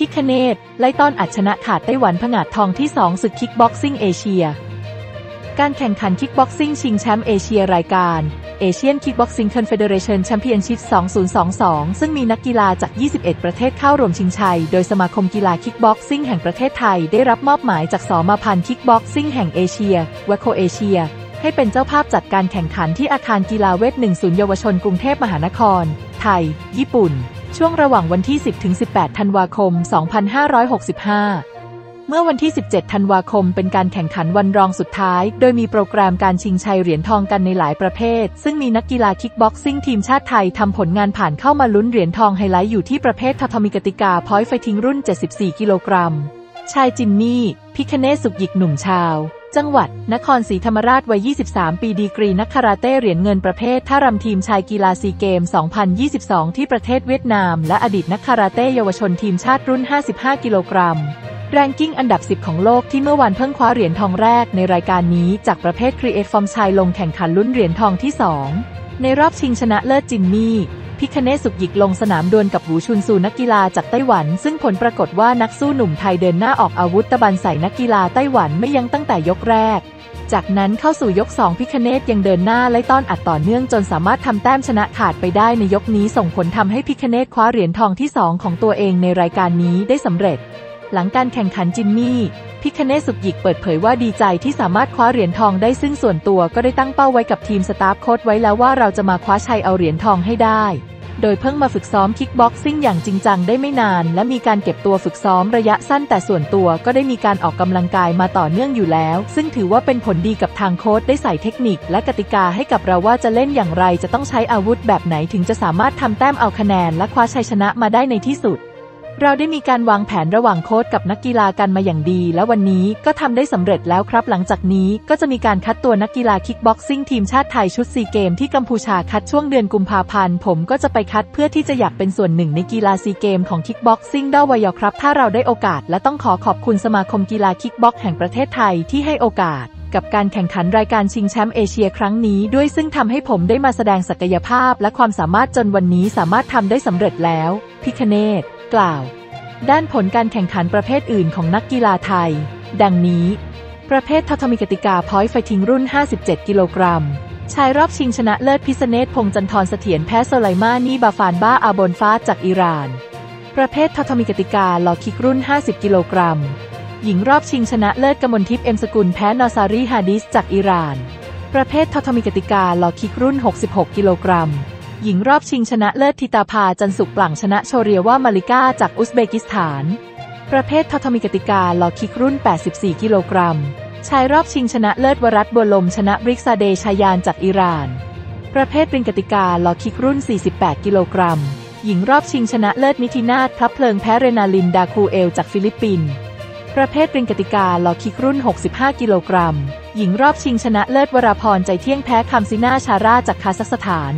พิคเนตไล่ต้อนอัดชนะขาดไต้หวันผงาดทองที่2ศึกคิกบ็อกซิ่งเอเชียการแข่งขันคิกบ็อกซิ่งชิงแชมป์เอเชียรายการAsian Kickboxing Confederation Championship 2022 ซึ่งมีนักกีฬาจาก 21 ประเทศเข้าร่วมชิงชัยโดยสมาคมกีฬาคิกบ็อกซิ่งแห่งประเทศไทยได้รับมอบหมายจากสมาพันธ์คิกบ็อกซิ่งแห่งเอเชีย WACO Asia ให้เป็นเจ้าภาพจัดการแข่งขันที่อาคารกีฬาเวท 10 ศูนย์เยาวชนกรุงเทพมหานครไทยญี่ปุ่นช่วงระหว่างวันที่ 10-18 ธันวาคม 2565เมื่อวันที่17ธันวาคมเป็นการแข่งขันวันรองสุดท้ายโดยมีโปรแกรมการชิงชัยเหรียญทองกันในหลายประเภทซึ่งมีนักกีฬาคิกบ็อกซิ่งทีมชาติไทยทำผลงานผ่านเข้ามาลุ้นเหรียญทองไฮไลท์อยู่ที่ประเภททาทามิกติกาพอยต์ไฟทิ้งรุ่น74กิโลกรัมชายจิมมี่พิคเนตสุกหยิกหนุ่มชาวจังหวัดนครศรีธรรมราชวัย23ปีดีกรีนักคาราเต้เหรียญเงินประเภทท่ารำทีมชายกีฬาซีเกม2022ที่ประเทศเวียดนามและอดีตนักคาราเต้เยาวชนทีมชาติรุ่น55กิโลกรัมแรงกิ้งอันดับ10ของโลกที่เมื่อวานเพิ่งคว้าเหรียญทองแรกในรายการนี้จากประเภท Create Form ชายลงแข่งขันลุ้นเหรียญทองที่2ในรอบชิงชนะเลิศจิมมี่พิคเนตสุกหยิกลงสนามดวลกับหูชุนซูนักกีฬาจากไต้หวันซึ่งผลปรากฏว่านักสู้หนุ่มไทยเดินหน้าออกอาวุธตะบันใส่นักกีฬาไต้หวันไม่ยั้งตั้งแต่ยกแรกจากนั้นเข้าสู่ยก2พิคเนตยังเดินหน้าไล่ต้อนอัดต่อเนื่องจนสามารถทำแต้มชนะขาดไปได้ในยกนี้ส่งผลทำให้พิคเนตคว้าเหรียญทองที่2ของตัวเองในรายการนี้ได้สำเร็จหลังการแข่งขันจิมมี่พิคเนตสุกหยิกเปิดเผยว่าดีใจที่สามารถคว้าเหรียญทองได้ซึ่งส่วนตัวก็ได้ตั้งเป้าไว้กับทีมสตาฟโค้ชไว้แล้วว่าเราจะมาคว้าชัยเอาเหรียญทองให้ได้โดยเพิ่งมาฝึกซ้อมคิกบ็อกซิ่งอย่างจริงจังได้ไม่นานและมีการเก็บตัวฝึกซ้อมระยะสั้นแต่ส่วนตัวก็ได้มีการออกกำลังกายมาต่อเนื่องอยู่แล้วซึ่งถือว่าเป็นผลดีกับทางโค้ชได้ใส่เทคนิคและกติกาให้กับเราว่าจะเล่นอย่างไรจะต้องใช้อาวุธแบบไหนถึงจะสามารถทำแต้มเอาคะแนนและคว้าชัยชนะมาได้ในที่สุดเราได้มีการวางแผนระหว่างโค้ชกับนักกีฬากันมาอย่างดีและวันนี้ก็ทำได้สำเร็จแล้วครับหลังจากนี้ก็จะมีการคัดตัวนักกีฬาคิกบ็อกซิ่งทีมชาติไทยชุดซีเกมที่กัมพูชาคัดช่วงเดือนกุมภาพันธ์ผมก็จะไปคัดเพื่อที่จะอยากเป็นส่วนหนึ่งในกีฬาซีเกมของคิกบ็อกซิ่งด้าวยอครับถ้าเราได้โอกาสและต้องขอบคุณสมาคมกีฬาคิกบ็อกแห่งประเทศไทยที่ให้โอกาสกับการแข่งขันรายการชิงแชมป์เอเชียครั้งนี้ด้วยซึ่งทำให้ผมได้มาแสดงศักยภาพและความสามารถจนวันนี้สามารถทำได้สำเร็จแล้วพิคเนตกล่าวด้านผลการแข่งขันประเภทอื่นของนักกีฬาไทยดังนี้ประเภททาทามิกติกาพอยต์ไฟทิ้งรุ่น57กิโลกรัมชายรอบชิงชนะเลิศพิษณุพงษ์จันทร์เสถียรแพ้โซไลมานีบาฟานบ้าอาบอนฟ้าจากอิหร่านประเภททาทามิกติกาลอคิกรุ่น50กิโลกรัมหญิงรอบชิงชนะเลิศกมลทิพย์เอ็มสกุลแพ้นอซารีฮาดิสจากอิหร่านประเภททาทามิกติกาลอคิกรุ่น66กิโลกรัมหญิงรอบชิงชนะเลิศธิตาภาจันสุกปลั่งชนะโชเรียว่ามาลิกาจากอุซเบกิสถานประเภททาทามิกติกาลอคิกรุ่น84กิโลกรัมชายรอบชิงชนะเลิศวรัตน์บัวลมชนะบริกซาเดชายานจากอิหร่านประเภทริงกติกาลอคิกรุ่น48กิโลกรัมหญิงรอบชิงชนะเลิศมิทินาถพลับเพลิงแพ้เรนาลินดาคูเอลจากฟิลิปปินส์ประเภทริงกติกาลอคิกรุ่น65กิโลกรัมหญิงรอบชิงชนะเลิศวราพรใจเที่ยงแพ้คัมซินาชาราจากคาซัคสถาน